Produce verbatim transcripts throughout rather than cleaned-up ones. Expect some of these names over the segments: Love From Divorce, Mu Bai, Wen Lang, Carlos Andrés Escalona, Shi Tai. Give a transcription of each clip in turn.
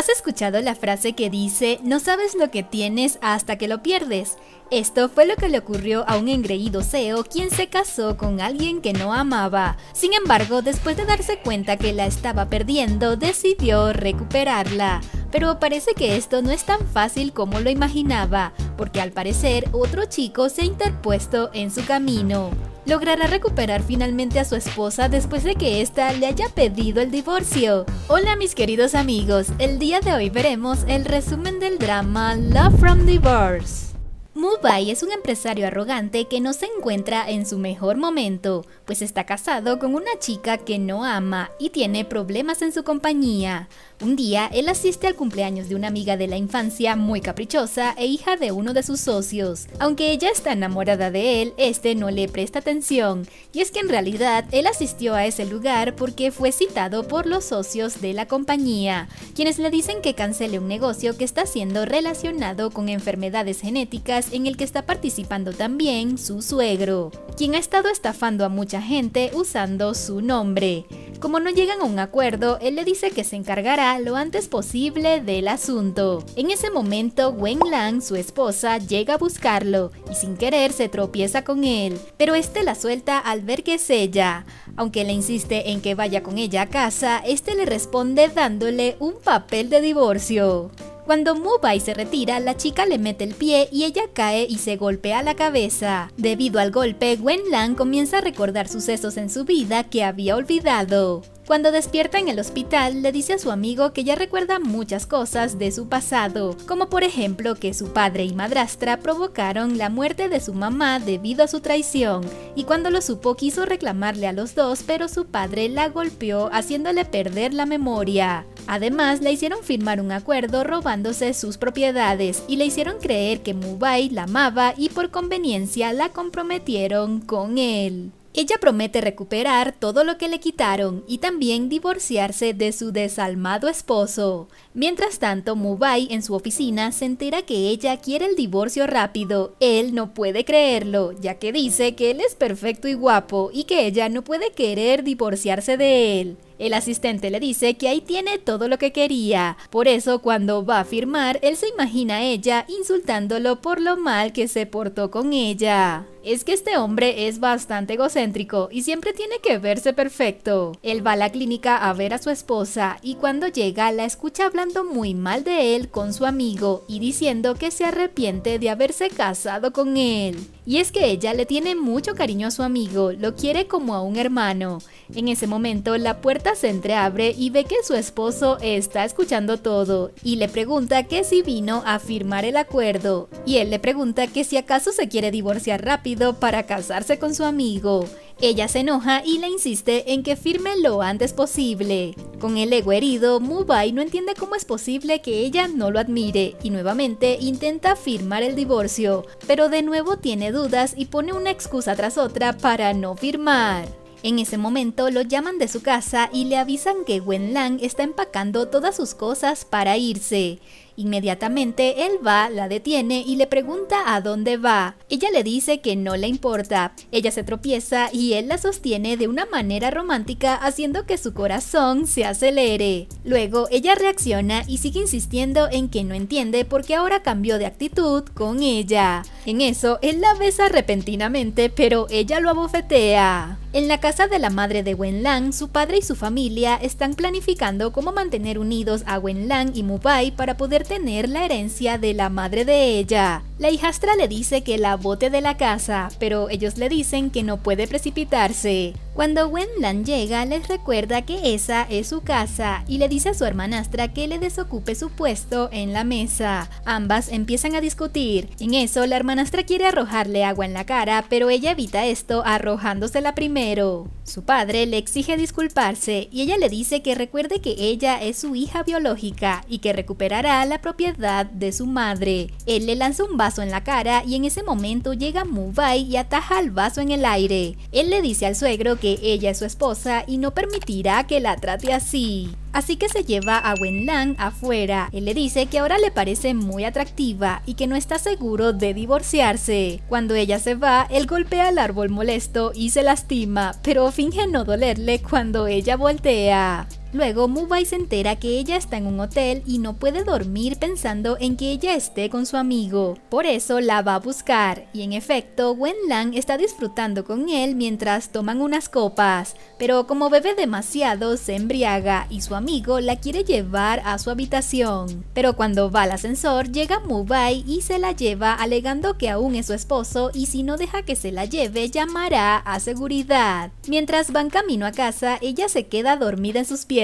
¿Has escuchado la frase que dice, no sabes lo que tienes hasta que lo pierdes? Esto fue lo que le ocurrió a un engreído C E O quien se casó con alguien que no amaba. Sin embargo, después de darse cuenta que la estaba perdiendo, decidió recuperarla. Pero parece que esto no es tan fácil como lo imaginaba, porque al parecer otro chico se ha interpuesto en su camino. ¿Logrará recuperar finalmente a su esposa después de que ésta le haya pedido el divorcio? Hola mis queridos amigos, el día de hoy veremos el resumen del drama Love From Divorce. Mu Bai es un empresario arrogante que no se encuentra en su mejor momento, pues está casado con una chica que no ama y tiene problemas en su compañía. Un día, él asiste al cumpleaños de una amiga de la infancia muy caprichosa e hija de uno de sus socios. Aunque ella está enamorada de él, este no le presta atención, y es que en realidad él asistió a ese lugar porque fue citado por los socios de la compañía, quienes le dicen que cancele un negocio que está siendo relacionado con enfermedades genéticas en el que está participando también su suegro, quien ha estado estafando a mucha gente usando su nombre. Como no llegan a un acuerdo, él le dice que se encargará lo antes posible del asunto. En ese momento, Wen Lang, su esposa, llega a buscarlo y sin querer se tropieza con él, pero este la suelta al ver que es ella. Aunque le insiste en que vaya con ella a casa, este le responde dándole un papel de divorcio. Cuando Mu Bai se retira, la chica le mete el pie y ella cae y se golpea la cabeza. Debido al golpe, Wen Lang comienza a recordar sucesos en su vida que había olvidado. Cuando despierta en el hospital, le dice a su amigo que ya recuerda muchas cosas de su pasado, como por ejemplo que su padre y madrastra provocaron la muerte de su mamá debido a su traición, y cuando lo supo quiso reclamarle a los dos, pero su padre la golpeó haciéndole perder la memoria. Además, le hicieron firmar un acuerdo robándose sus propiedades y le hicieron creer que Mu Bai la amaba y por conveniencia la comprometieron con él. Ella promete recuperar todo lo que le quitaron y también divorciarse de su desalmado esposo. Mientras tanto, Mu Bai en su oficina se entera que ella quiere el divorcio rápido. Él no puede creerlo, ya que dice que él es perfecto y guapo y que ella no puede querer divorciarse de él. El asistente le dice que ahí tiene todo lo que quería, por eso cuando va a firmar, él se imagina a ella insultándolo por lo mal que se portó con ella. Es que este hombre es bastante egocéntrico y siempre tiene que verse perfecto. Él va a la clínica a ver a su esposa y cuando llega la escucha hablando muy mal de él con su amigo y diciendo que se arrepiente de haberse casado con él. Y es que ella le tiene mucho cariño a su amigo, lo quiere como a un hermano. En ese momento la puerta se entreabre y ve que su esposo está escuchando todo y le pregunta que si vino a firmar el acuerdo. Y él le pregunta que si acaso se quiere divorciar rápido para casarse con su amigo. Ella se enoja y le insiste en que firme lo antes posible. Con el ego herido, Mu Bai no entiende cómo es posible que ella no lo admire y nuevamente intenta firmar el divorcio, pero de nuevo tiene dudas y pone una excusa tras otra para no firmar. En ese momento lo llaman de su casa y le avisan que Wen Lang está empacando todas sus cosas para irse. Inmediatamente él va, la detiene y le pregunta a dónde va. Ella le dice que no le importa. Ella se tropieza y él la sostiene de una manera romántica haciendo que su corazón se acelere. Luego ella reacciona y sigue insistiendo en que no entiende por qué ahora cambió de actitud con ella. En eso él la besa repentinamente, pero ella lo abofetea. En la casa de la madre de Wen Lang, su padre y su familia están planificando cómo mantener unidos a Wen Lang y Mu Bai para poder tener la herencia de la madre de ella. La hijastra le dice que la bote de la casa, pero ellos le dicen que no puede precipitarse. Cuando Wen Lang llega, les recuerda que esa es su casa y le dice a su hermanastra que le desocupe su puesto en la mesa. Ambas empiezan a discutir. En eso, la hermanastra quiere arrojarle agua en la cara, pero ella evita esto arrojándosela primero. Su padre le exige disculparse y ella le dice que recuerde que ella es su hija biológica y que recuperará la propiedad de su madre. Él le lanza un vaso en la cara y en ese momento llega Mu Bai y ataja el vaso en el aire. Él le dice al suegro que ella es su esposa y no permitirá que la trate así. Así que se lleva a Wen Lang afuera. Él le dice que ahora le parece muy atractiva y que no está seguro de divorciarse. Cuando ella se va, él golpea al árbol molesto y se lastima, pero finge no dolerle cuando ella voltea. Luego Mu Bai se entera que ella está en un hotel y no puede dormir pensando en que ella esté con su amigo. Por eso la va a buscar y en efecto Wen Lang está disfrutando con él mientras toman unas copas, pero como bebe demasiado se embriaga y su amigo la quiere llevar a su habitación. Pero cuando va al ascensor llega Mu Bai y se la lleva alegando que aún es su esposo y si no deja que se la lleve llamará a seguridad. Mientras van camino a casa ella se queda dormida en sus piernas.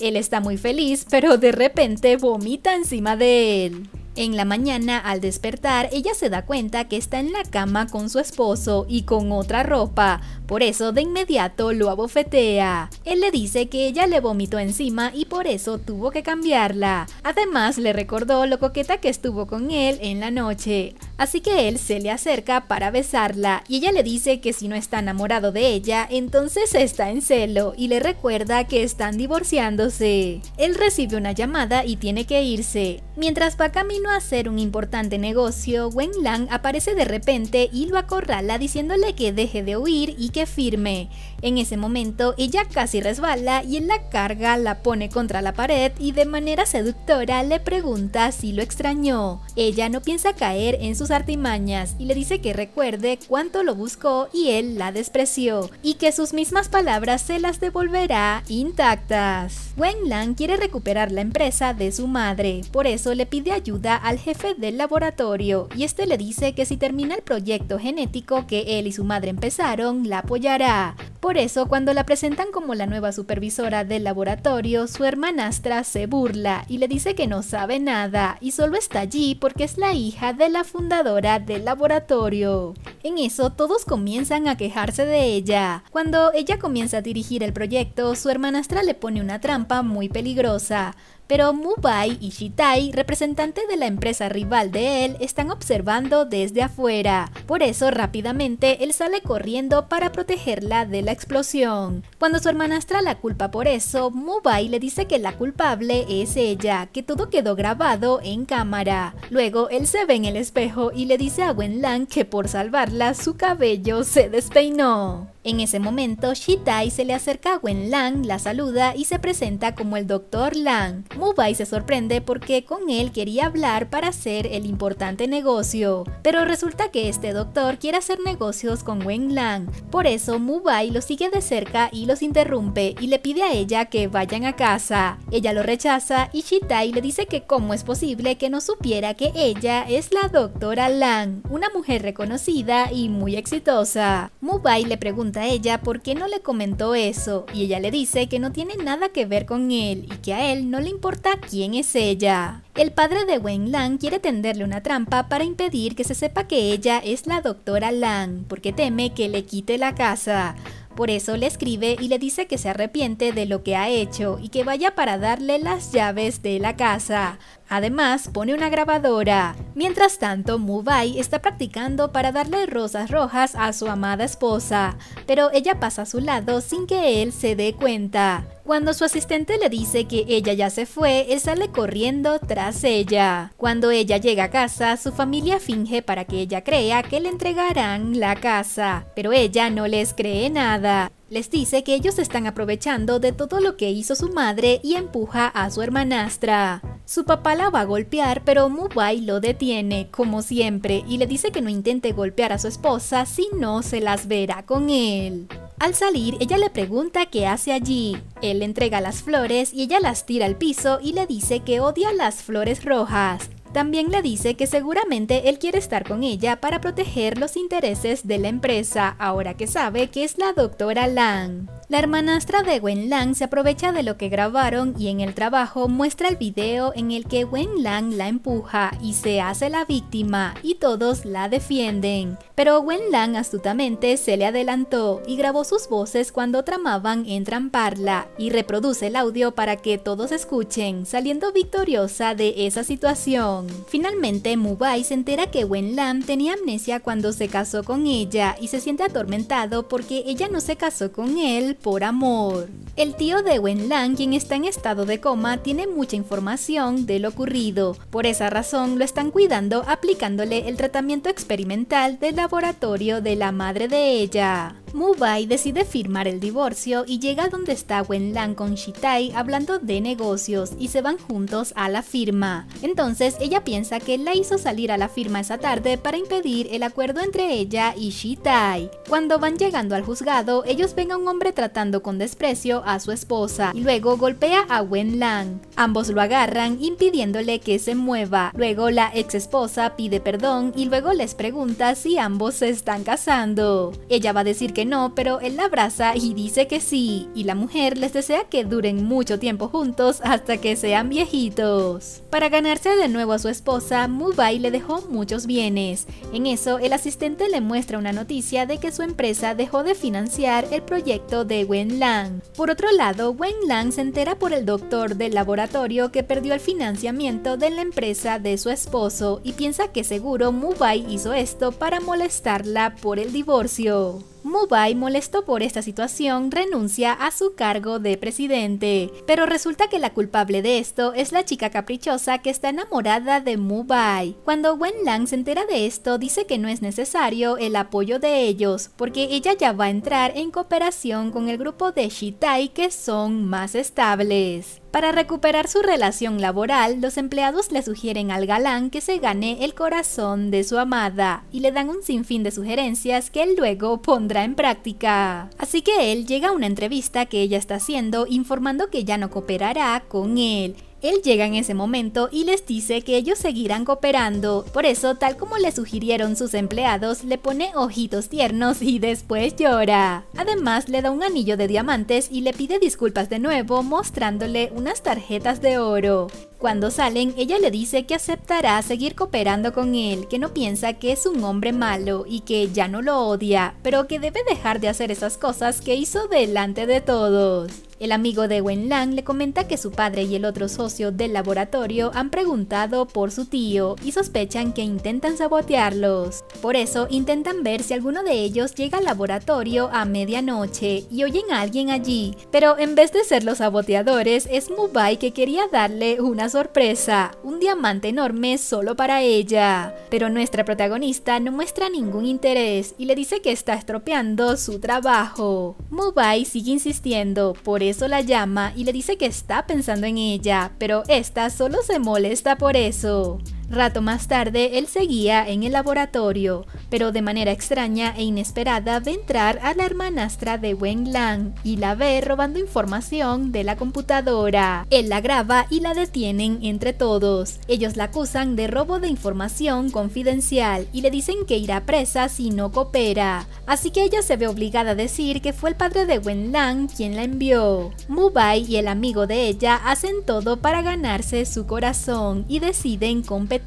Él está muy feliz, pero de repente vomita encima de él. En la mañana, al despertar, ella se da cuenta que está en la cama con su esposo y con otra ropa, por eso de inmediato lo abofetea. Él le dice que ella le vomitó encima y por eso tuvo que cambiarla. Además, le recordó lo coqueta que estuvo con él en la noche. Así que él se le acerca para besarla y ella le dice que si no está enamorado de ella, entonces está en celo y le recuerda que están divorciándose. Él recibe una llamada y tiene que irse. Mientras va camino a hacer un importante negocio, Wen Lang aparece de repente y lo acorrala diciéndole que deje de huir y que firme. En ese momento ella casi resbala y en la carga la pone contra la pared y de manera seductora le pregunta si lo extrañó. Ella no piensa caer en sus artimañas y le dice que recuerde cuánto lo buscó y él la despreció y que sus mismas palabras se las devolverá intactas. Wen Lang quiere recuperar la empresa de su madre, por eso le pide ayuda al jefe del laboratorio y este le dice que si termina el proyecto genético que él y su madre empezaron, la apoyará. Por eso cuando la presentan como la nueva supervisora del laboratorio, su hermanastra se burla y le dice que no sabe nada y solo está allí porque es la hija de la fundadora del laboratorio. En eso todos comienzan a quejarse de ella. Cuando ella comienza a dirigir el proyecto, su hermanastra le pone una trampa muy peligrosa. Pero Mu Bai y Shi Tai, representante de la empresa rival de él, están observando desde afuera. Por eso rápidamente él sale corriendo para protegerla de la explosión. Cuando su hermanastra la culpa por eso, Mu Bai le dice que la culpable es ella, que todo quedó grabado en cámara. Luego él se ve en el espejo y le dice a Wen Lang que por salvarla su cabello se despeinó. En ese momento, Shi Tai se le acerca a Wen Lang, la saluda y se presenta como el doctor Lang. Mu Bai se sorprende porque con él quería hablar para hacer el importante negocio, pero resulta que este doctor quiere hacer negocios con Wen Lang, por eso Mu Bai lo sigue de cerca y los interrumpe y le pide a ella que vayan a casa. Ella lo rechaza y Shi Tai le dice que cómo es posible que no supiera que ella es la doctora Lang, una mujer reconocida y muy exitosa. Mu Bai le pregunta a ella por qué no le comentó eso y ella le dice que no tiene nada que ver con él y que a él no le importa quién es ella. El padre de Wen Lang quiere tenderle una trampa para impedir que se sepa que ella es la doctora Lang porque teme que le quite la casa. Por eso le escribe y le dice que se arrepiente de lo que ha hecho y que vaya para darle las llaves de la casa. Además, pone una grabadora. Mientras tanto, Mu Bai está practicando para darle rosas rojas a su amada esposa, pero ella pasa a su lado sin que él se dé cuenta. Cuando su asistente le dice que ella ya se fue, él sale corriendo tras ella. Cuando ella llega a casa, su familia finge para que ella crea que le entregarán la casa, pero ella no les cree nada. Les dice que ellos están aprovechando de todo lo que hizo su madre y empuja a su hermanastra. Su papá la va a golpear, pero Mu Bai lo detiene, como siempre, y le dice que no intente golpear a su esposa si no se las verá con él. Al salir, ella le pregunta qué hace allí. Él le entrega las flores y ella las tira al piso y le dice que odia las flores rojas. También le dice que seguramente él quiere estar con ella para proteger los intereses de la empresa, ahora que sabe que es la doctora Lang. La hermanastra de Wen Lang se aprovecha de lo que grabaron y en el trabajo muestra el video en el que Wen Lang la empuja y se hace la víctima y todos la defienden. Pero Wen Lang astutamente se le adelantó y grabó sus voces cuando tramaban entramparla y reproduce el audio para que todos escuchen, saliendo victoriosa de esa situación. Finalmente, Mu Bai se entera que Wen Lang tenía amnesia cuando se casó con ella y se siente atormentado porque ella no se casó con él por amor. El tío de Wen Lang, quien está en estado de coma, tiene mucha información de lo ocurrido. Por esa razón lo están cuidando aplicándole el tratamiento experimental del laboratorio de la madre de ella. Mu Bai decide firmar el divorcio y llega donde está Wen Lang con Shi Tai hablando de negocios y se van juntos a la firma. Entonces ella piensa que la hizo salir a la firma esa tarde para impedir el acuerdo entre ella y Shi Tai. Cuando van llegando al juzgado, ellos ven a un hombre tratando con desprecio a su esposa y luego golpea a Wen Lang. Ambos lo agarran impidiéndole que se mueva. Luego la ex esposa pide perdón y luego les pregunta si ambos se están casando. Ella va a decir que no, pero él la abraza y dice que sí, y la mujer les desea que duren mucho tiempo juntos hasta que sean viejitos. Para ganarse de nuevo a su esposa, Mu Bai le dejó muchos bienes. En eso, el asistente le muestra una noticia de que su empresa dejó de financiar el proyecto de Wen Lang. Por otro lado, Wen Lang se entera por el doctor del laboratorio que perdió el financiamiento de la empresa de su esposo y piensa que seguro Mu Bai hizo esto para molestarla por el divorcio. Mu Bai, molesto por esta situación, renuncia a su cargo de presidente, pero resulta que la culpable de esto es la chica caprichosa que está enamorada de Mu Bai. Cuando Wen Lang se entera de esto, dice que no es necesario el apoyo de ellos, porque ella ya va a entrar en cooperación con el grupo de Shi Tai que son más estables. Para recuperar su relación laboral, los empleados le sugieren al galán que se gane el corazón de su amada y le dan un sinfín de sugerencias que él luego pondrá en práctica. Así que él llega a una entrevista que ella está haciendo informando que ya no cooperará con él. Él llega en ese momento y les dice que ellos seguirán cooperando, por eso tal como le sugirieron sus empleados, le pone ojitos tiernos y después llora. Además le da un anillo de diamantes y le pide disculpas de nuevo mostrándole unas tarjetas de oro. Cuando salen, ella le dice que aceptará seguir cooperando con él, que no piensa que es un hombre malo y que ya no lo odia, pero que debe dejar de hacer esas cosas que hizo delante de todos. El amigo de Wen Lang le comenta que su padre y el otro socio del laboratorio han preguntado por su tío y sospechan que intentan sabotearlos. Por eso intentan ver si alguno de ellos llega al laboratorio a medianoche y oyen a alguien allí, pero en vez de ser los saboteadores es Mu Bai que quería darle una sorpresa, un diamante enorme solo para ella. Pero nuestra protagonista no muestra ningún interés y le dice que está estropeando su trabajo. Mu Bai sigue insistiendo, por eso eso la llama y le dice que está pensando en ella, pero esta solo se molesta por eso. Rato más tarde, él seguía en el laboratorio, pero de manera extraña e inesperada ve entrar a la hermanastra de Wen Lang y la ve robando información de la computadora. Él la graba y la detienen entre todos. Ellos la acusan de robo de información confidencial y le dicen que irá presa si no coopera. Así que ella se ve obligada a decir que fue el padre de Wen Lang quien la envió. Mu Bai y el amigo de ella hacen todo para ganarse su corazón y deciden competir.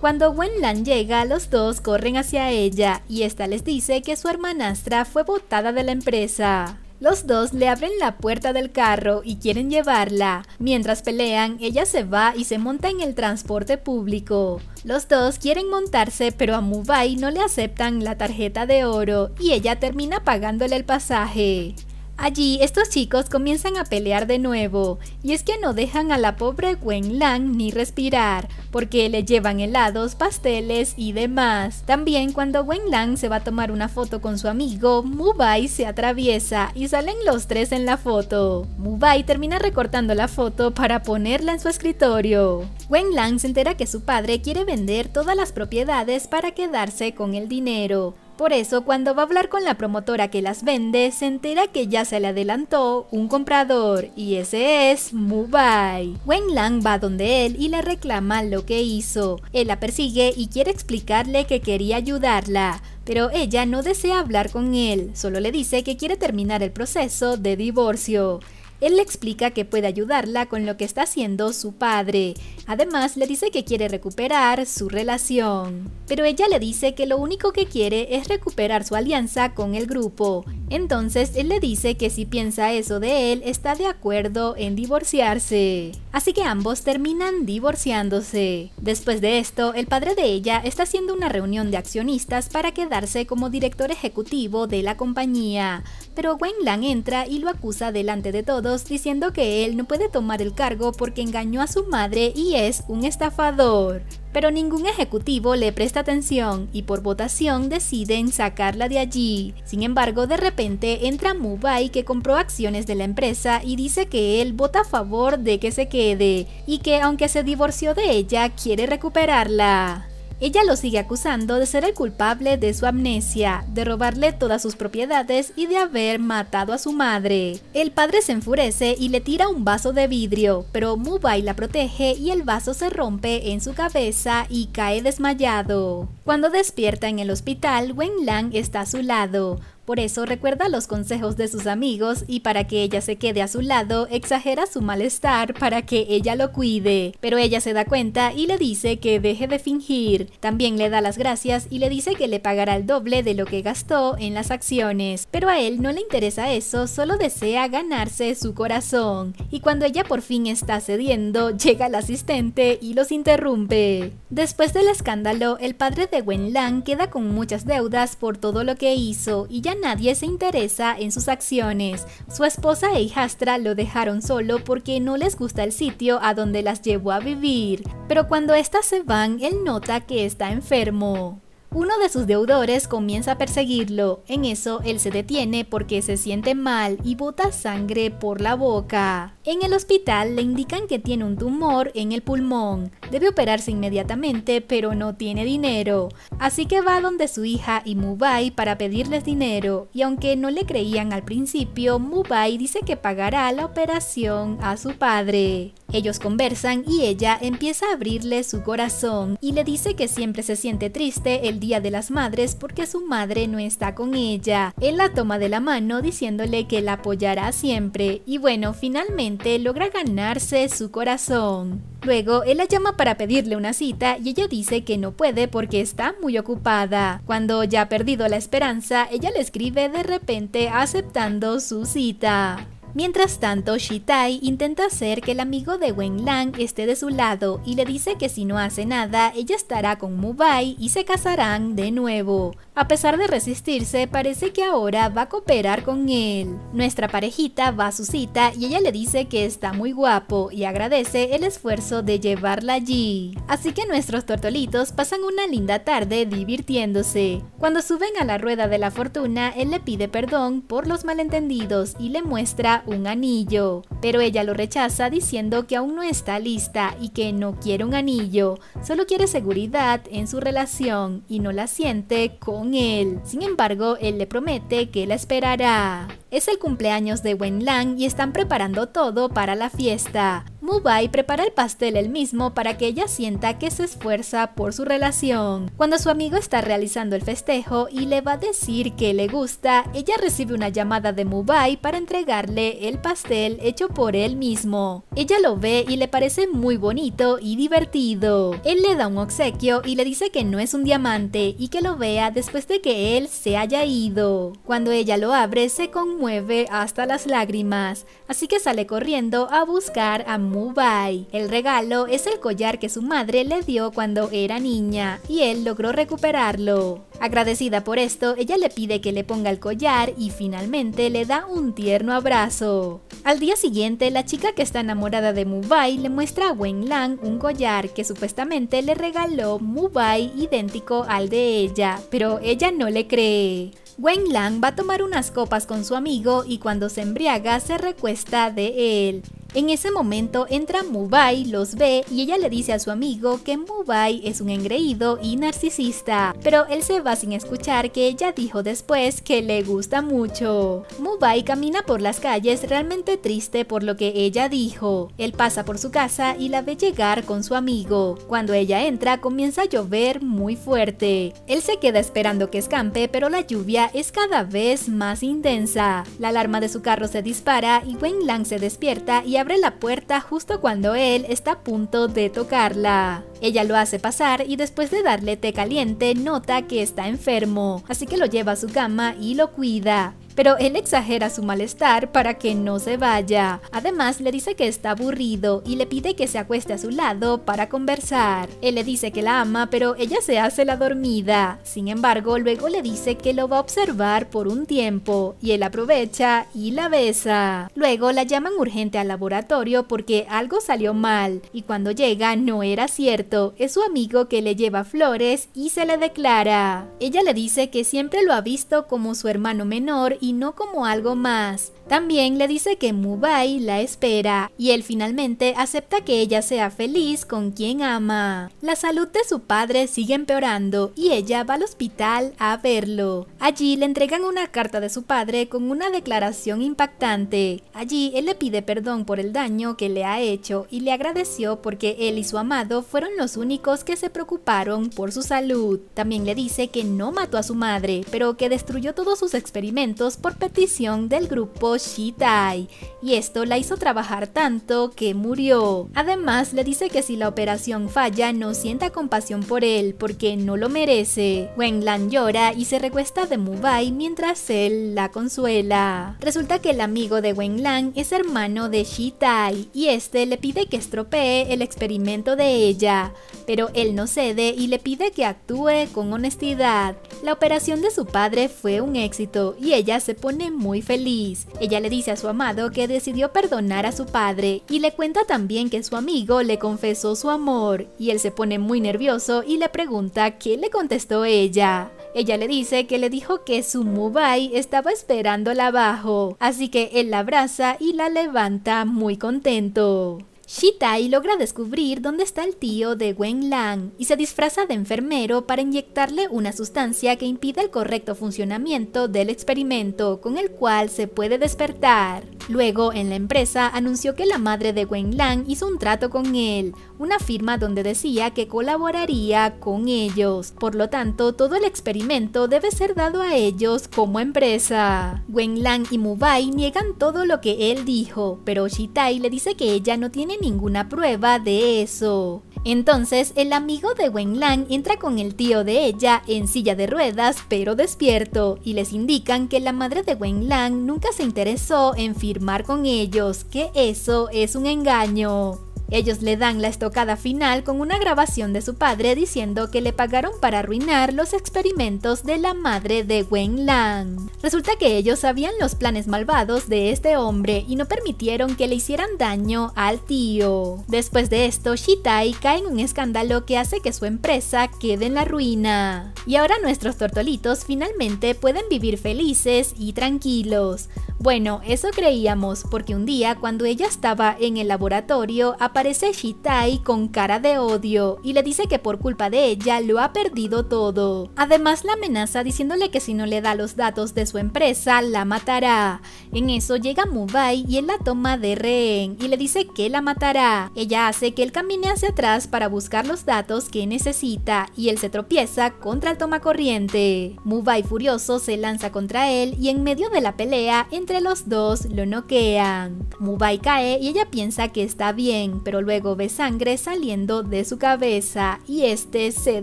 Cuando Wen Lang llega, los dos corren hacia ella y esta les dice que su hermanastra fue botada de la empresa. Los dos le abren la puerta del carro y quieren llevarla. Mientras pelean, ella se va y se monta en el transporte público. Los dos quieren montarse, pero a Mu Bai no le aceptan la tarjeta de oro y ella termina pagándole el pasaje. Allí, estos chicos comienzan a pelear de nuevo, y es que no dejan a la pobre Wen Lang ni respirar, porque le llevan helados, pasteles y demás. También, cuando Wen Lang se va a tomar una foto con su amigo, Mu Bai se atraviesa y salen los tres en la foto. Mu Bai termina recortando la foto para ponerla en su escritorio. Wen Lang se entera que su padre quiere vender todas las propiedades para quedarse con el dinero. Por eso, cuando va a hablar con la promotora que las vende, se entera que ya se le adelantó un comprador, y ese es Mu Bai. Wen Lang va donde él y le reclama lo que hizo. Él la persigue y quiere explicarle que quería ayudarla, pero ella no desea hablar con él, solo le dice que quiere terminar el proceso de divorcio. Él le explica que puede ayudarla con lo que está haciendo su padre. Además, le dice que quiere recuperar su relación. Pero ella le dice que lo único que quiere es recuperar su alianza con el grupo. Entonces, él le dice que si piensa eso de él, está de acuerdo en divorciarse. Así que ambos terminan divorciándose. Después de esto, el padre de ella está haciendo una reunión de accionistas para quedarse como director ejecutivo de la compañía. Pero Wen Lang entra y lo acusa delante de todos, diciendo que él no puede tomar el cargo porque engañó a su madre y es un estafador. pero ningún ejecutivo le presta atención y por votación deciden sacarla de allí. Sin embargo, de repente entra Mu Bai, que compró acciones de la empresa, y dice que él vota a favor de que se quede y que aunque se divorció de ella, quiere recuperarla. Ella lo sigue acusando de ser el culpable de su amnesia, de robarle todas sus propiedades y de haber matado a su madre. El padre se enfurece y le tira un vaso de vidrio, pero Mu Bai la protege y el vaso se rompe en su cabeza y cae desmayado. Cuando despierta en el hospital, Wen Lang está a su lado. Por eso recuerda los consejos de sus amigos y para que ella se quede a su lado, exagera su malestar para que ella lo cuide. Pero ella se da cuenta y le dice que deje de fingir. También le da las gracias y le dice que le pagará el doble de lo que gastó en las acciones. Pero a él no le interesa eso, solo desea ganarse su corazón. Y cuando ella por fin está cediendo, llega el asistente y los interrumpe. Después del escándalo, el padre de Wen Lang queda con muchas deudas por todo lo que hizo y ya nadie se interesa en sus acciones. Su esposa e hijastra lo dejaron solo porque no les gusta el sitio a donde las llevó a vivir, pero cuando éstas se van, él nota que está enfermo. Uno de sus deudores comienza a perseguirlo, en eso él se detiene porque se siente mal y bota sangre por la boca. En el hospital le indican que tiene un tumor en el pulmón, debe operarse inmediatamente pero no tiene dinero, así que va donde su hija y Mu Bai para pedirles dinero, y aunque no le creían al principio, Mu Bai dice que pagará la operación a su padre. Ellos conversan y ella empieza a abrirle su corazón y le dice que siempre se siente triste el Día de las Madres porque su madre no está con ella. Él la toma de la mano diciéndole que la apoyará siempre y bueno, finalmente logra ganarse su corazón. Luego él la llama para pedirle una cita y ella dice que no puede porque está muy ocupada. Cuando ya ha perdido la esperanza, ella le escribe de repente aceptando su cita. Mientras tanto, Shi Tai intenta hacer que el amigo de Wen Lang esté de su lado y le dice que si no hace nada, ella estará con Mu Bai y se casarán de nuevo. A pesar de resistirse, parece que ahora va a cooperar con él. Nuestra parejita va a su cita y ella le dice que está muy guapo y agradece el esfuerzo de llevarla allí. Así que nuestros tortolitos pasan una linda tarde divirtiéndose. Cuando suben a la rueda de la fortuna, él le pide perdón por los malentendidos y le muestra un anillo, pero ella lo rechaza diciendo que aún no está lista y que no quiere un anillo, solo quiere seguridad en su relación y no la siente con él. Sin embargo, él le promete que la esperará. Es el cumpleaños de Wen Lang y están preparando todo para la fiesta. Mu Bai prepara el pastel él mismo para que ella sienta que se esfuerza por su relación. Cuando su amigo está realizando el festejo y le va a decir que le gusta, ella recibe una llamada de Mu Bai para entregarle el pastel hecho por él mismo. Ella lo ve y le parece muy bonito y divertido. Él le da un obsequio y le dice que no es un diamante y que lo vea después de que él se haya ido. Cuando ella lo abre, se conmueve hasta las lágrimas, así que sale corriendo a buscar a Mu Mu Bai. El regalo es el collar que su madre le dio cuando era niña y él logró recuperarlo. Agradecida por esto, ella le pide que le ponga el collar y finalmente le da un tierno abrazo. Al día siguiente, la chica que está enamorada de Mu Bai le muestra a Wen Lang un collar que supuestamente le regaló Mu Bai idéntico al de ella, pero ella no le cree. Wen Lang va a tomar unas copas con su amigo y cuando se embriaga se recuesta de él. En ese momento entra Mu Bai, los ve y ella le dice a su amigo que Mu Bai es un engreído y narcisista, pero él se va sin escuchar que ella dijo después que le gusta mucho. Mu Bai camina por las calles realmente triste por lo que ella dijo. Él pasa por su casa y la ve llegar con su amigo. Cuando ella entra, comienza a llover muy fuerte. Él se queda esperando que escampe, pero la lluvia es cada vez más intensa. La alarma de su carro se dispara y Wen Lang se despierta y abre la puerta justo cuando él está a punto de tocarla. Ella lo hace pasar y después de darle té caliente nota que está enfermo, así que lo lleva a su cama y lo cuida. pero él exagera su malestar para que no se vaya. Además, le dice que está aburrido y le pide que se acueste a su lado para conversar. Él le dice que la ama, pero ella se hace la dormida. Sin embargo, luego le dice que lo va a observar por un tiempo y él aprovecha y la besa. Luego la llaman urgente al laboratorio porque algo salió mal y cuando llega no era cierto, es su amigo que le lleva flores y se le declara. Ella le dice que siempre lo ha visto como su hermano menor y no como algo más. También le dice que Mu Bai la espera y él finalmente acepta que ella sea feliz con quien ama. La salud de su padre sigue empeorando y ella va al hospital a verlo. Allí le entregan una carta de su padre con una declaración impactante. Allí él le pide perdón por el daño que le ha hecho y le agradeció porque él y su amado fueron los únicos que se preocuparon por su salud. También le dice que no mató a su madre, pero que destruyó todos sus experimentos por petición del grupo Shi Tai, y esto la hizo trabajar tanto que murió. Además le dice que si la operación falla no sienta compasión por él porque no lo merece. Wen Lang llora y se recuesta de Mu Bai mientras él la consuela. Resulta que el amigo de Wen Lang es hermano de Shi Tai y este le pide que estropee el experimento de ella, pero él no cede y le pide que actúe con honestidad. La operación de su padre fue un éxito y ella se pone muy feliz. Ella le dice a su amado que decidió perdonar a su padre y le cuenta también que su amigo le confesó su amor y él se pone muy nervioso y le pregunta qué le contestó ella. Ella le dice que le dijo que su Mu Bai estaba esperándola abajo, así que él la abraza y la levanta muy contento. Shi Tai logra descubrir dónde está el tío de Wen Lang y se disfraza de enfermero para inyectarle una sustancia que impide el correcto funcionamiento del experimento con el cual se puede despertar. Luego, en la empresa, anunció que la madre de Wen Lang hizo un trato con él, una firma donde decía que colaboraría con ellos. Por lo tanto, todo el experimento debe ser dado a ellos como empresa. Wen Lang y Mu Bai niegan todo lo que él dijo, pero Shi Tai le dice que ella no tiene ninguna prueba de eso. Entonces, el amigo de Wen Lang entra con el tío de ella en silla de ruedas pero despierto y les indican que la madre de Wen Lang nunca se interesó en firmar con ellos, que eso es un engaño. Ellos le dan la estocada final con una grabación de su padre diciendo que le pagaron para arruinar los experimentos de la madre de Wen Lang. Resulta que ellos sabían los planes malvados de este hombre y no permitieron que le hicieran daño al tío. Después de esto, Shi Tai cae en un escándalo que hace que su empresa quede en la ruina. Y ahora nuestros tortolitos finalmente pueden vivir felices y tranquilos. Bueno, eso creíamos, porque un día cuando ella estaba en el laboratorio aparece Shi Tai con cara de odio y le dice que por culpa de ella lo ha perdido todo. Además la amenaza diciéndole que si no le da los datos de su empresa la matará. En eso llega Mu Bai y él la toma de rehén y le dice que la matará. Ella hace que él camine hacia atrás para buscar los datos que necesita y él se tropieza contra el tomacorriente. Mu Bai furioso se lanza contra él y en medio de la pelea entre Entre los dos lo noquean. Mu Bai cae y ella piensa que está bien, pero luego ve sangre saliendo de su cabeza y este se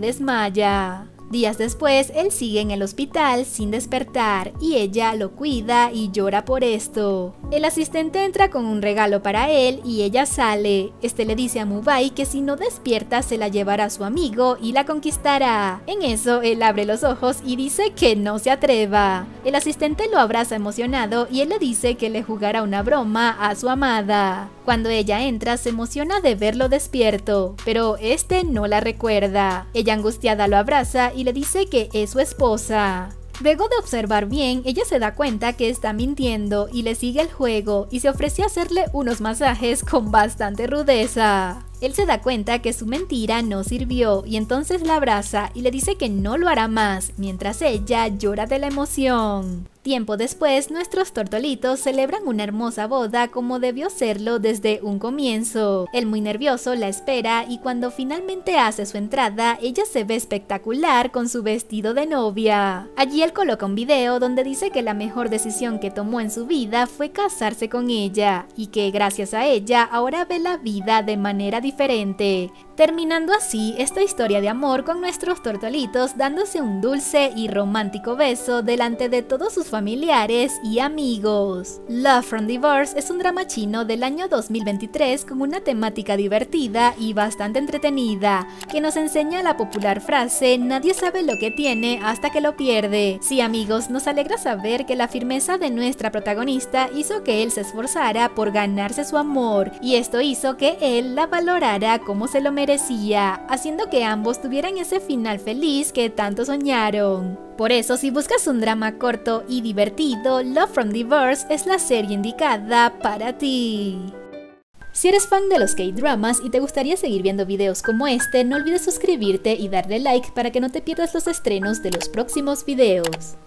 desmaya. Días después, él sigue en el hospital sin despertar y ella lo cuida y llora por esto. El asistente entra con un regalo para él y ella sale. Este le dice a Mu Bai que si no despierta se la llevará a su amigo y la conquistará. En eso, él abre los ojos y dice que no se atreva. El asistente lo abraza emocionado y él le dice que le jugará una broma a su amada. Cuando ella entra, se emociona de verlo despierto, pero este no la recuerda. Ella angustiada lo abraza y le dice que es su esposa. Luego de observar bien, ella se da cuenta que está mintiendo y le sigue el juego y se ofrece a hacerle unos masajes con bastante rudeza. Él se da cuenta que su mentira no sirvió y entonces la abraza y le dice que no lo hará más, mientras ella llora de la emoción. Tiempo después, nuestros tortolitos celebran una hermosa boda como debió serlo desde un comienzo. Él muy nervioso la espera y cuando finalmente hace su entrada, ella se ve espectacular con su vestido de novia. Allí él coloca un video donde dice que la mejor decisión que tomó en su vida fue casarse con ella y que gracias a ella ahora ve la vida de manera diferente. Terminando así esta historia de amor con nuestros tortolitos dándose un dulce y romántico beso delante de todos sus familiares familiares y amigos. Love From Divorce es un drama chino del año dos mil veintitrés con una temática divertida y bastante entretenida, que nos enseña la popular frase "nadie sabe lo que tiene hasta que lo pierde". Sí, amigos, nos alegra saber que la firmeza de nuestra protagonista hizo que él se esforzara por ganarse su amor, y esto hizo que él la valorara como se lo merecía, haciendo que ambos tuvieran ese final feliz que tanto soñaron. Por eso, si buscas un drama corto y divertido, Love From Divorce es la serie indicada para ti. Si eres fan de los K-dramas y te gustaría seguir viendo videos como este, no olvides suscribirte y darle like para que no te pierdas los estrenos de los próximos videos.